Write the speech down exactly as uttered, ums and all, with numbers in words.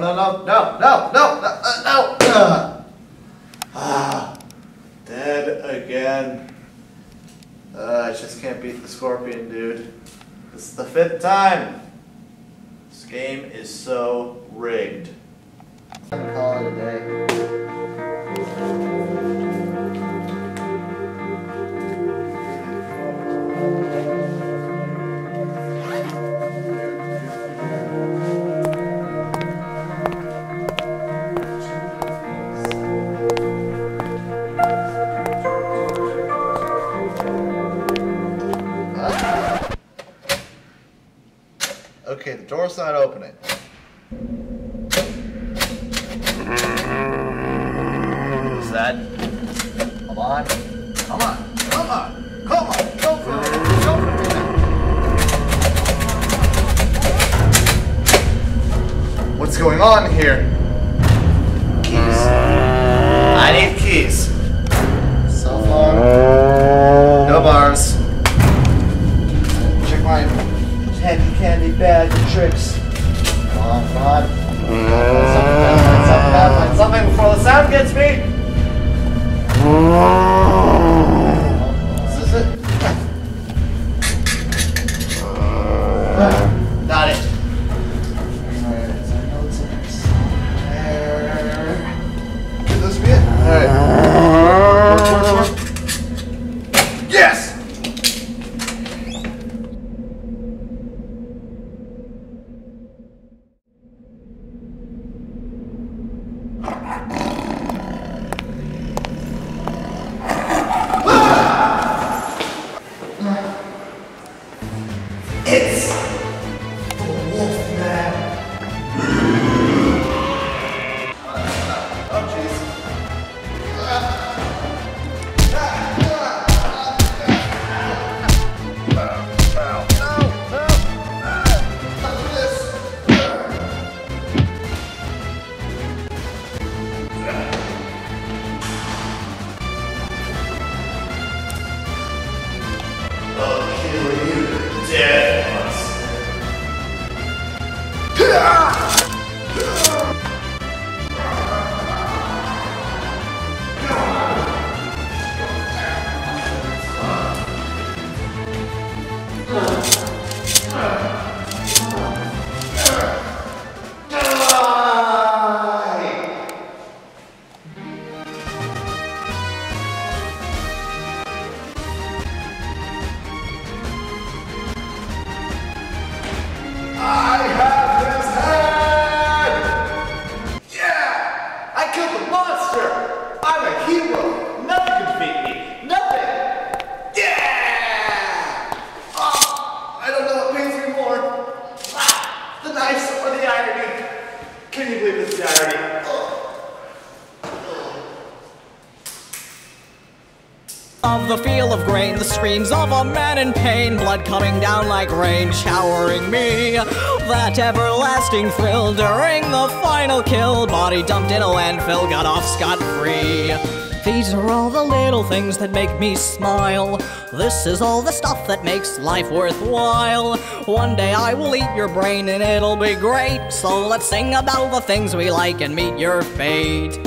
No, no, no, no, no, no, no, no. Uh, ah, dead again. Uh, I just can't beat the scorpion, dude. This is the fifth time. This game is so rigged. I'm gonna call it a day. Okay, the door's not opening. Who's that? Come on. Come on. Come on. Come on. Go for it. Go for it. What's going on here? Keys. I need keys. Cell phone. No bars. Check mine. Heavy candy bag and tricks. Come on, come on. Something, something, something before the sound gets me. This is it. Got it. Alright, could this be it? Alright. Work, work, work. Yes! It's the Wolfman. Oh, jeez. Oh, kill you dead. Can you believe this is irony? Of the field of grain, the screams of a man in pain, blood coming down like rain, showering me. That everlasting thrill during the final kill, body dumped in a landfill, got off scot-free. These are all the little things that make me smile. This is all the stuff that makes life worthwhile. One day I will eat your brain and it'll be great. So let's sing about the things we like and meet your fate.